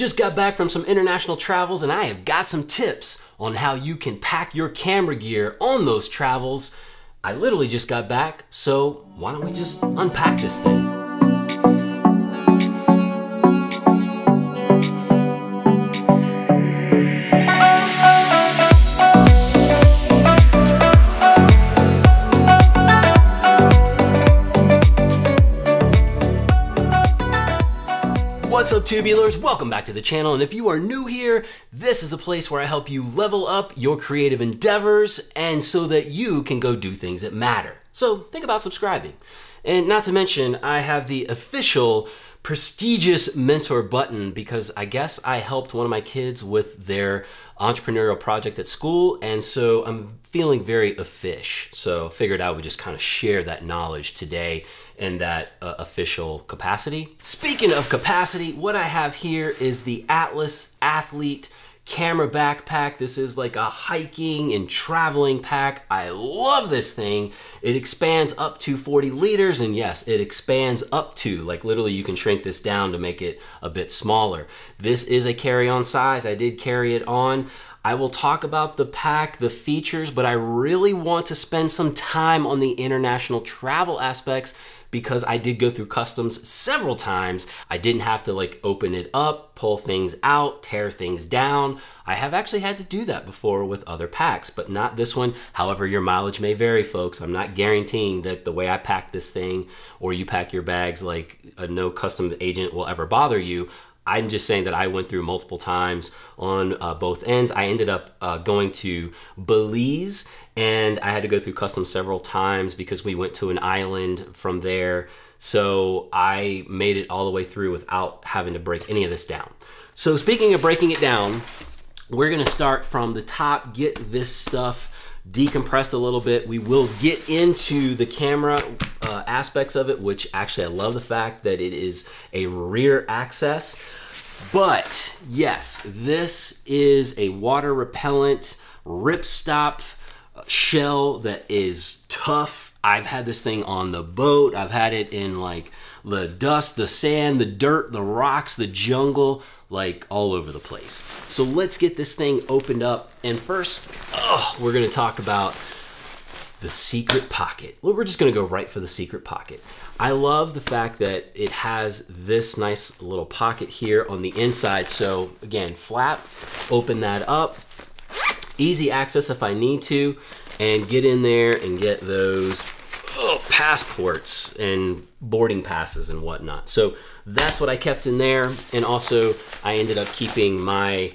Just got back from some international travels and I have got some tips on how you can pack your camera gear on those travels. I literally just got back, so why don't we just unpack this thing? What's up, Tubulars? Welcome back to the channel, and if you are new here, this is a place where I help you level up your creative endeavors and so that you can go do things that matter. So think about subscribing. And not to mention, I have the official prestigious mentor button because I guess I helped one of my kids with their entrepreneurial project at school, and so I'm feeling very official. So figured I would just kind of share that knowledge today in that official capacity. Speaking of capacity, what I have here is the Atlas Athlete Camera Backpack. This is like a hiking and traveling pack. I love this thing. It expands up to 40 liters, and yes, it expands up to, like literally you can shrink this down to make it a bit smaller. This is a carry-on size. I did carry it on. I will talk about the pack, the features, but I really want to spend some time on the international travel aspects because I did go through customs several times. I didn't have to like open it up, pull things out, tear things down. I have actually had to do that before with other packs, but not this one. However, your mileage may vary, folks. I'm not guaranteeing that the way I pack this thing or you pack your bags, like no customs agent will ever bother you. I'm just saying that I went through multiple times on both ends. I ended up going to Belize, and I had to go through customs several times because we went to an island from there. So I made it all the way through without having to break any of this down. So speaking of breaking it down, we're gonna start from the top, get this stuff decompressed a little bit. We will get into the camera aspects of it, which actually I love the fact that it is a rear access. But yes, this is a water repellent ripstop shell that is tough. I've had this thing on the boat. I've had it in like the dust, the sand, the dirt, the rocks, the jungle, like all over the place. So let's get this thing opened up. And first, we're gonna talk about the secret pocket. Well, we're just gonna go right for the secret pocket. I love the fact that it has this nice little pocket here on the inside. So again, flap, open that up, easy access if I need to, and get in there and get those passports and boarding passes and whatnot. So that's what I kept in there. And also I ended up keeping my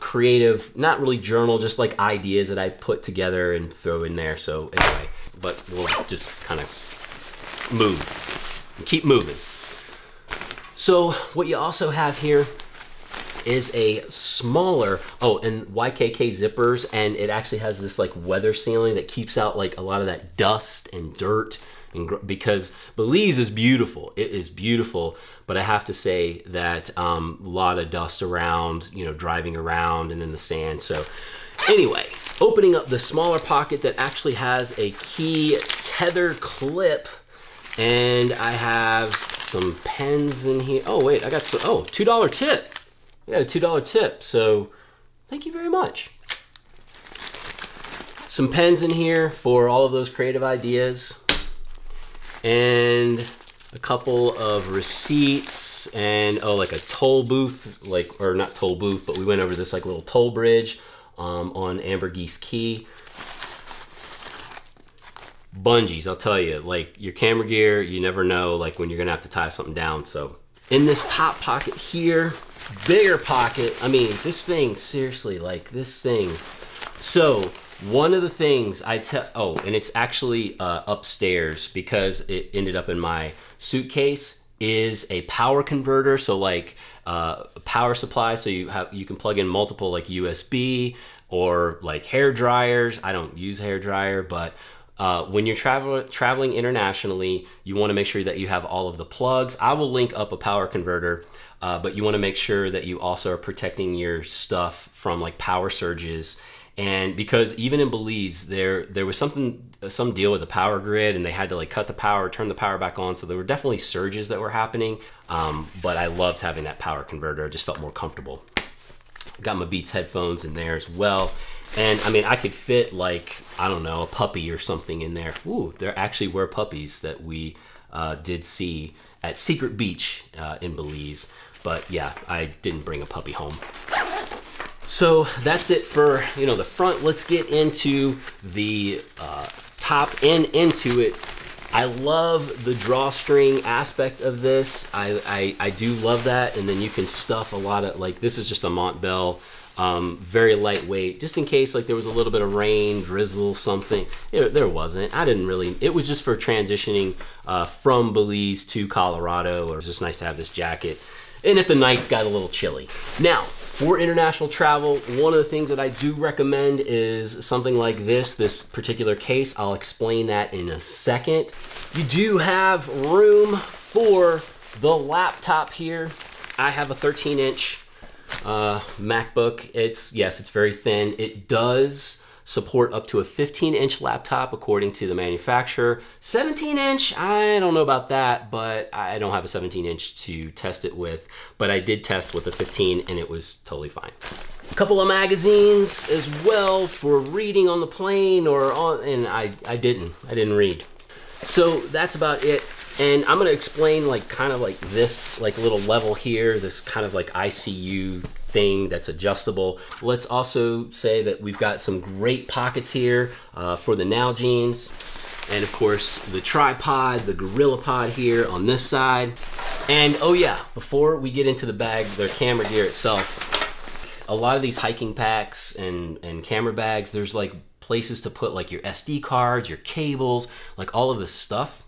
creative, not really journal, just like ideas that I put together and throw in there. So anyway, but we'll just kind of move and keep moving. So what you also have here is a smaller, and YKK zippers, and it actually has this like weather sealing that keeps out like a lot of that dust and dirt, and because Belize is beautiful. It is beautiful, but I have to say that a lot of dust around, you know, driving around and in the sand. So anyway, opening up the smaller pocket that actually has a key tether clip, and I have some pens in here. Oh wait, I got some, $2 tip. I got a $2 tip, so thank you very much. Some pens in here for all of those creative ideas, and a couple of receipts, and like a toll booth, like, or not toll booth, but we went over this like little toll bridge on Ambergris Key. Bungees, I'll tell you, like your camera gear, you never know like when you're gonna have to tie something down. So in this top pocket here, bigger pocket, I mean, this thing, seriously, like this thing. So one of the things I tell, and it's actually upstairs because it ended up in my suitcase, is a power converter. So like power supply, so you can plug in multiple like USB or like hair dryers. I don't use hair dryer, but when you're traveling internationally, you want to make sure that you have all of the plugs. I will link up a power converter, but you want to make sure that you also are protecting your stuff from like power surges And because even in Belize, there was some deal with the power grid, and they had to like cut the power, turn the power back on. So there were definitely surges that were happening. But I loved having that power converter. I just felt more comfortable. Got my Beats headphones in there as well. And I mean, I could fit like, I don't know, a puppy or something in there. Ooh, there actually were puppies that we did see at Secret Beach in Belize. But yeah, I didn't bring a puppy home. So that's it for, you know, the front. Let's get into the top and into it. I love the drawstring aspect of this. I do love that. And then you can stuff a lot of, like, this is just a Mont Bell, very lightweight, just in case like there was a little bit of rain, drizzle, something. There wasn't. I didn't really, it was just for transitioning from Belize to Colorado. It was just nice to have this jacket. And if the nights got a little chilly. Now, for international travel, one of the things that I do recommend is something like this, this particular case. I'll explain that in a second. You do have room for the laptop here. I have a 13-inch MacBook. Yes, it's very thin. It does support up to a 15-inch laptop according to the manufacturer. 17-inch, I don't know about that, but I don't have a 17-inch to test it with, but I did test with a 15 and it was totally fine. A couple of magazines as well for reading on the plane or on, and I didn't read. So that's about it. And I'm gonna explain like kind of like this like little level here, this kind of like ICU thing that's adjustable. Let's also say that we've got some great pockets here for the Nalgenes. And of course the tripod, the GorillaPod here on this side. And oh yeah, before we get into the bag, their camera gear itself, a lot of these hiking packs and camera bags, there's like places to put like your SD cards, your cables, like all of this stuff.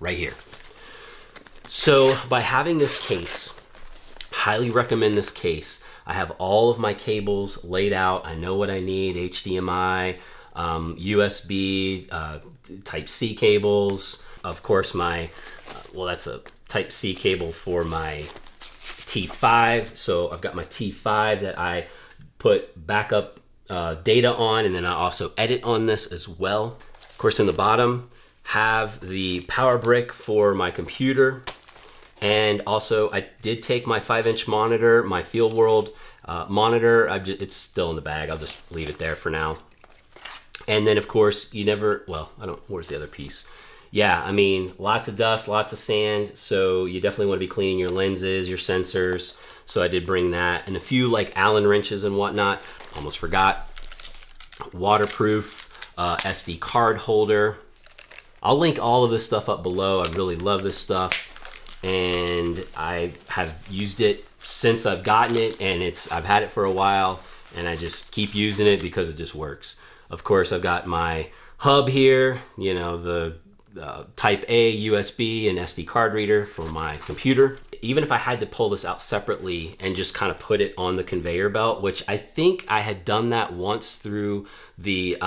Right here. So by having this case, highly recommend this case. I have all of my cables laid out. I know what I need, HDMI, USB, type C cables. Of course my, well, that's a type C cable for my T5. So I've got my T5 that I put backup data on, and then I also edit on this as well. Of course in the bottom, have the power brick for my computer. And also I did take my 5-inch monitor, my Feelworld monitor. It's still in the bag. I'll just leave it there for now. And then of course you never, well, I don't, where's the other piece? Yeah, I mean, lots of dust, lots of sand. So you definitely want to be cleaning your lenses, your sensors. So I did bring that and a few like Allen wrenches and whatnot. Almost forgot. Waterproof SD card holder. I'll link all of this stuff up below. I really love this stuff and I have used it since I've gotten it, and I've had it for a while and I just keep using it because it just works. Of course, I've got my hub here, you know, the type A USB and SD card reader for my computer. Even if I had to pull this out separately and just kind of put it on the conveyor belt, which I think I had done that once through the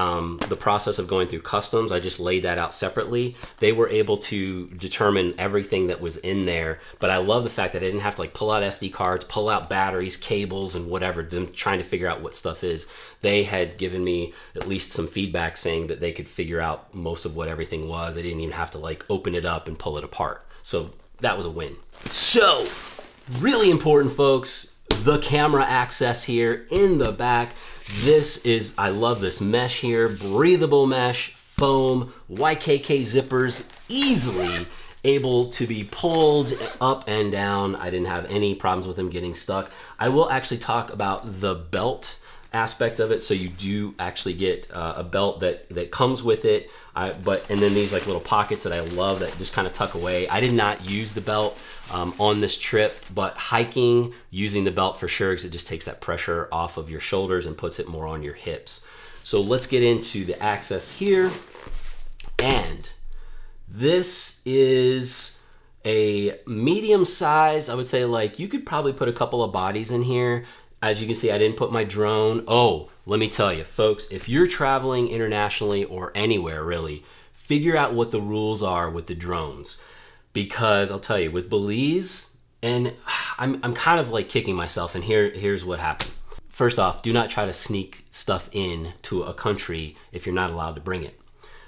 process of going through customs, I just laid that out separately. They were able to determine everything that was in there, but I love the fact that I didn't have to like pull out SD cards, pull out batteries, cables, and whatever, them trying to figure out what stuff is. They had given me at least some feedback saying that they could figure out most of what everything was. They didn't even have to like open it up and pull it apart. So that was a win. So really important, folks, the camera access here in the back. This is, I love this mesh here, breathable mesh, foam, YKK zippers, easily able to be pulled up and down. I didn't have any problems with them getting stuck. I will actually talk about the belt aspect of it. So you do actually get a belt that comes with it, and then these like little pockets that I love that just kind of tuck away. I did not use the belt on this trip, but hiking, using the belt for sure, because it just takes that pressure off of your shoulders and puts it more on your hips. So let's get into the access here. And this is a medium size. I would say like you could probably put a couple of bodies in here. As you can see, I didn't put my drone. Oh, let me tell you, folks, if you're traveling internationally or anywhere really, figure out what the rules are with the drones. Because I'll tell you, with Belize, and I'm kind of like kicking myself, and here's what happened. First off, do not try to sneak stuff in to a country if you're not allowed to bring it.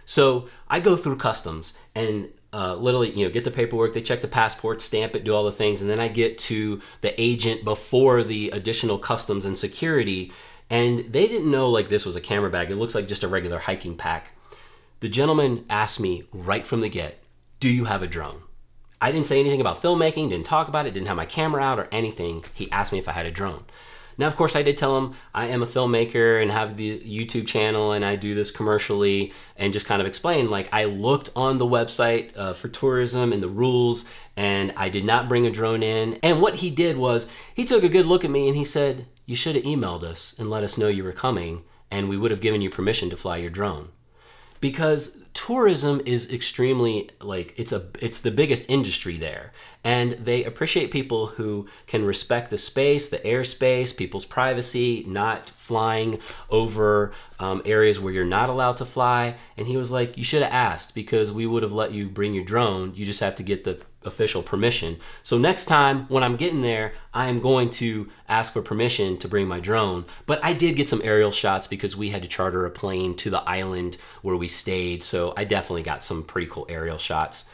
So I go through customs and literally, you know, get the paperwork, they check the passport, stamp it, do all the things, and then I get to the agent before the additional customs and security, and they didn't know like this was a camera bag. It looks like just a regular hiking pack. The gentleman asked me right from the get, do you have a drone? I didn't say anything about filmmaking, didn't talk about it, didn't have my camera out or anything. He asked me if I had a drone. Now, of course, I did tell him I am a filmmaker and have the YouTube channel and I do this commercially, and just kind of explained, like, I looked on the website for tourism and the rules, and I did not bring a drone in. And what he did was he took a good look at me and he said, you should have emailed us and let us know you were coming and we would have given you permission to fly your drone. Because tourism is extremely, like, it's the biggest industry there, and they appreciate people who can respect the space, the airspace, people's privacy, not flying over areas where you're not allowed to fly. And he was like, you should have asked because we would have let you bring your drone. You just have to get the official permission. So next time when I'm getting there, I am going to ask for permission to bring my drone. But I did get some aerial shots because we had to charter a plane to the island where we stayed. So I definitely got some pretty cool aerial shots.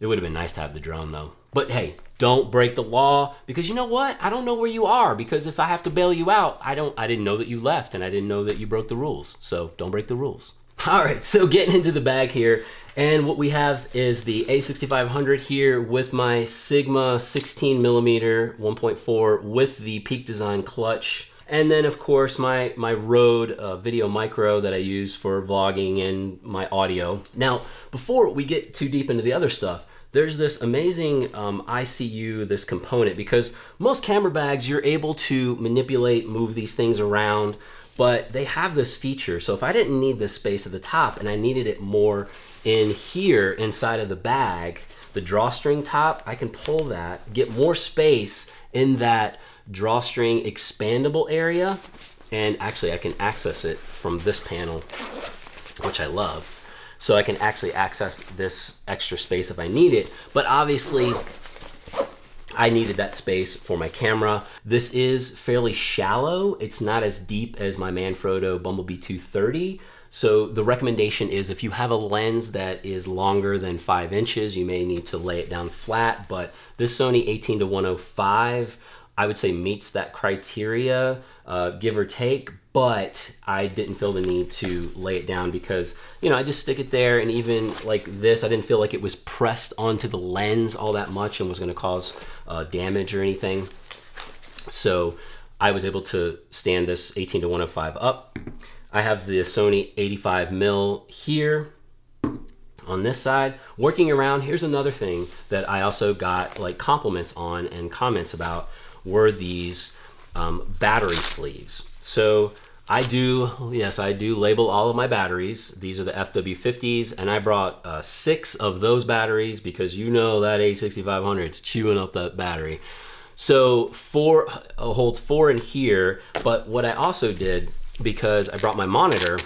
It would have been nice to have the drone though. But hey, don't break the law, because you know what? I don't know where you are, because if I have to bail you out, I didn't know that you left and I didn't know that you broke the rules. So don't break the rules. All right, so getting into the bag here, and what we have is the A6500 here with my Sigma 16mm 1.4 with the Peak Design clutch. And then of course my Rode Video Micro that I use for vlogging and my audio. Now, before we get too deep into the other stuff, there's this amazing ICU, this component, because most camera bags, you're able to manipulate, move these things around, but they have this feature. So if I didn't need this space at the top and I needed it more in here inside of the bag, the drawstring top, I can pull that, get more space in that drawstring expandable area. And actually I can access it from this panel, which I love. So I can actually access this extra space if I need it. But obviously I needed that space for my camera. This is fairly shallow. It's not as deep as my Manfrotto Bumblebee 230. So the recommendation is if you have a lens that is longer than 5 inches, you may need to lay it down flat, but this Sony 18-105, I would say meets that criteria, give or take. But I didn't feel the need to lay it down because, you know, I just stick it there, and even like this, I didn't feel like it was pressed onto the lens all that much and was gonna cause damage or anything. So I was able to stand this 18-105 up. I have the Sony 85mm here on this side. Working around, here's another thing that I also got like compliments on and comments about were these battery sleeves. So I do, yes, I do label all of my batteries. These are the FW50s, and I brought 6 of those batteries because you know that A6500 is chewing up that battery. So 4 holds 4 in here, but what I also did, because I brought my monitor,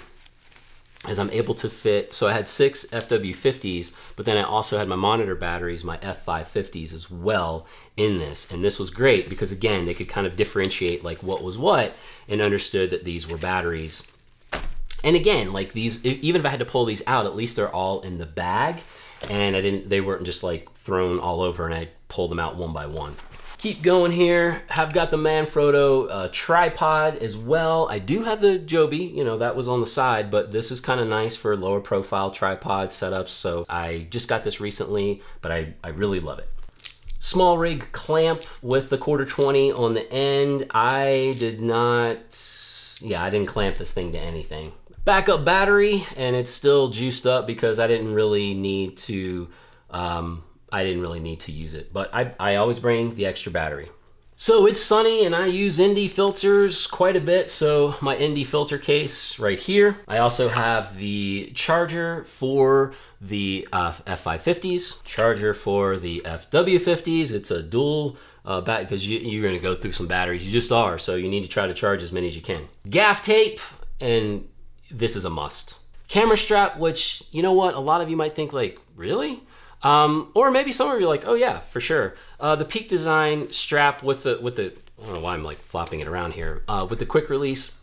is I'm able to fit, so I had 6 FW50s, but then I also had my monitor batteries, my F550s as well in this. And this was great because again, they could kind of differentiate like what was what and understood that these were batteries. And again, like these, even if I had to pull these out, at least they're all in the bag, and they weren't just like thrown all over and I pulled them out one by one. Keep going here. I've got the Manfrotto tripod as well. I do have the Joby, you know, that was on the side, but this is kind of nice for lower profile tripod setups. So I just got this recently, but I really love it. Small rig clamp with the 1/4-20 on the end. I didn't clamp this thing to anything. Backup battery, and it's still juiced up because I didn't really need to, use it, but I always bring the extra battery. So it's sunny and I use ND filters quite a bit. So my ND filter case right here. I also have the charger for the F550s, charger for the FW50s. It's a dual battery because you're gonna go through some batteries. You just are, so you need to try to charge as many as you can. Gaff tape, and this is a must. Camera strap, which, you know what? A lot of you might think like, really? Or maybe some of you are like, oh yeah, for sure. The Peak Design strap with the I don't know why I'm like flopping it around here. With the quick release,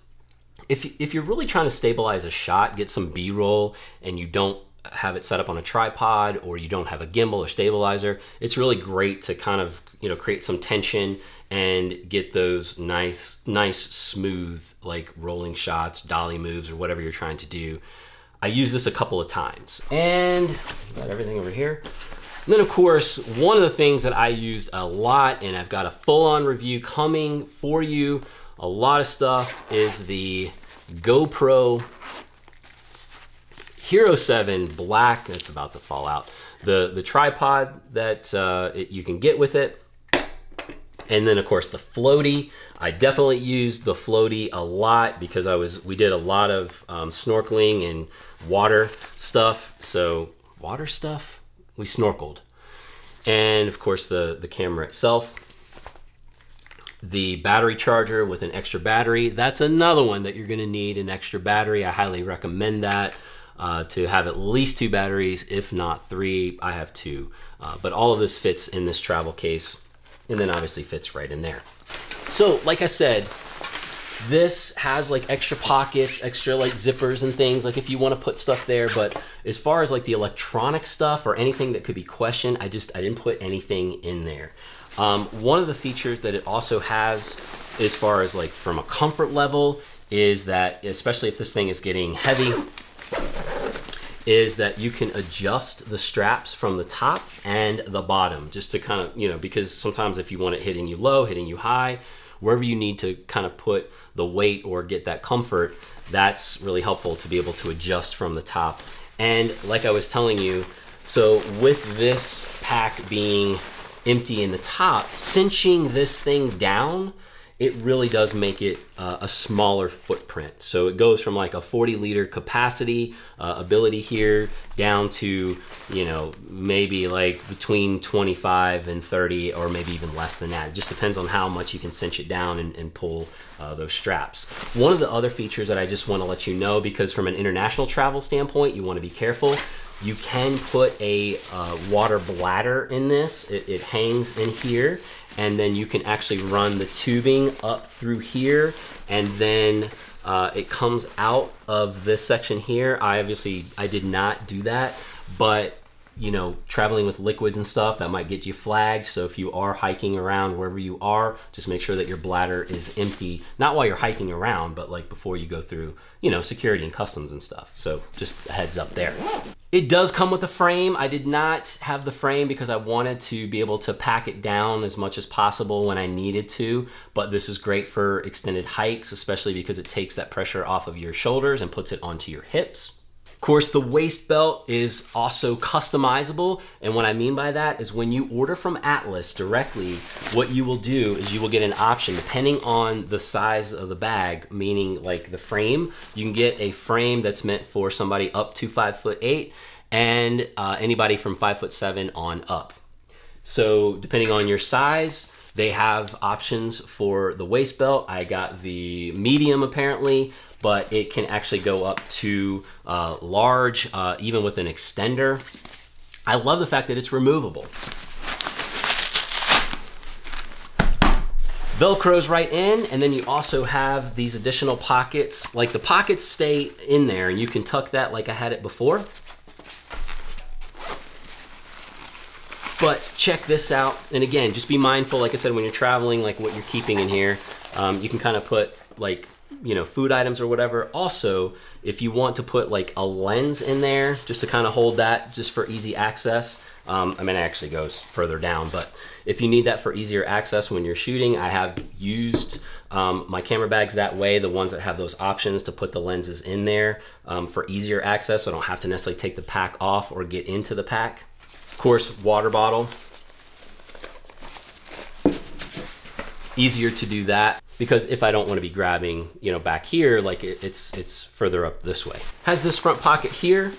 if you're really trying to stabilize a shot, get some B-roll, and you don't have it set up on a tripod or you don't have a gimbal or stabilizer, it's really great to kind of, you know, create some tension and get those nice smooth like rolling shots, dolly moves, or whatever you're trying to do. I used this a couple of times, and got everything over here. And then of course, one of the things that I used a lot, and I've got a full-on review coming for you, a lot of stuff, is the GoPro Hero 7 Black. That's about to fall out. The tripod that you can get with it. And then of course the floaty. I definitely used the floaty a lot because we did a lot of snorkeling and water stuff. So water stuff? We snorkeled. And of course the camera itself. The battery charger with an extra battery. That's another one that you're gonna need an extra battery. I highly recommend that, to have at least 2 batteries, if not 3. I have 2, but all of this fits in this travel case, and then obviously fits right in there. So like I said, this has like extra pockets, extra like zippers and things, like if you want to put stuff there. But as far as like the electronic stuff or anything that could be questioned, I didn't put anything in there. One of the features that it also has, as far as like from a comfort level, is that, especially if this thing is getting heavy, is that you can adjust the straps from the top and the bottom, just to kind of, you know, because sometimes if you want it hitting you low, hitting you high, wherever you need to kind of put the weight or get that comfort, that's really helpful to be able to adjust from the top. And like I was telling you, so with this pack being empty in the top, cinching this thing down, it really does make it a smaller footprint. So it goes from like a 40-liter capacity ability here down to, you know, maybe like between 25 and 30, or maybe even less than that. It just depends on how much you can cinch it down and pull those straps. One of the other features that I just want to let you know, because from an international travel standpoint, you want to be careful. You can put a water bladder in this. It hangs in here, and then you can actually run the tubing up through here, and then it comes out of this section here. I did not do that, but you know, traveling with liquids and stuff, that might get you flagged. So if you are hiking around wherever you are, just make sure that your bladder is empty, not while you're hiking around, but like before you go through, you know, security and customs and stuff. So just a heads up there. It does come with a frame. I did not have the frame because I wanted to be able to pack it down as much as possible when I needed to, but this is great for extended hikes, especially because it takes that pressure off of your shoulders and puts it onto your hips. Of course, the waist belt is also customizable, and what I mean by that is when you order from Atlas directly, what you will do is you will get an option depending on the size of the bag, meaning like the frame. You can get a frame that's meant for somebody up to 5'8", and anybody from 5'7" on up. So depending on your size, they have options for the waist belt. I got the medium apparently, but it can actually go up to large, even with an extender. I love the fact that it's removable. Velcro's right in, and then you also have these additional pockets. Like the pockets stay in there, and you can tuck that like I had it before. But check this out, and again, just be mindful, like I said, when you're traveling, like what you're keeping in here. You can kind of put like, you know, food items or whatever. Also, if you want to put like a lens in there, just to kind of hold that just for easy access. I mean, it actually goes further down, but if you need that for easier access when you're shooting, I have used my camera bags that way, the ones that have those options to put the lenses in there for easier access. So I don't have to necessarily take the pack off or get into the pack. Of course, water bottle. Easier to do that, because if I don't want to be grabbing, you know, back here, like it's further up this way. Has this front pocket here,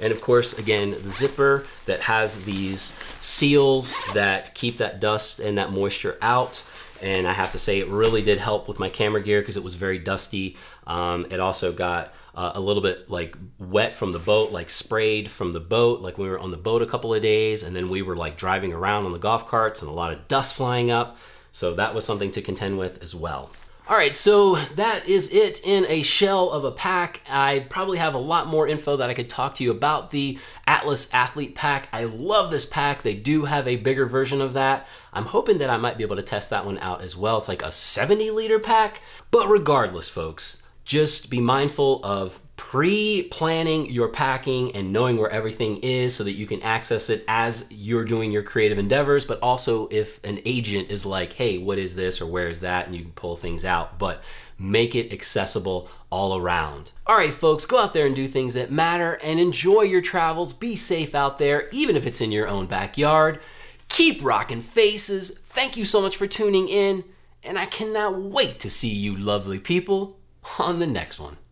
and of course, again, the zipper that has these seals that keep that dust and that moisture out. And I have to say, it really did help with my camera gear because it was very dusty. It also got a little bit like wet from the boat, like sprayed from the boat, like we were on the boat a couple of days, and then we were like driving around on the golf carts and a lot of dust flying up. So that was something to contend with as well. All right, so that is it in a shell of a pack. I probably have a lot more info that I could talk to you about the Atlas Athlete Pack. I love this pack. They do have a bigger version of that. I'm hoping that I might be able to test that one out as well. It's like a 70-liter pack. But regardless, folks, just be mindful of pre-planning your packing and knowing where everything is so that you can access it as you're doing your creative endeavors, but also if an agent is like, hey, what is this or where is that? And you can pull things out, but make it accessible all around. All right, folks, go out there and do things that matter and enjoy your travels. Be safe out there, even if it's in your own backyard. Keep rocking faces. Thank you so much for tuning in, and I cannot wait to see you lovely people on the next one.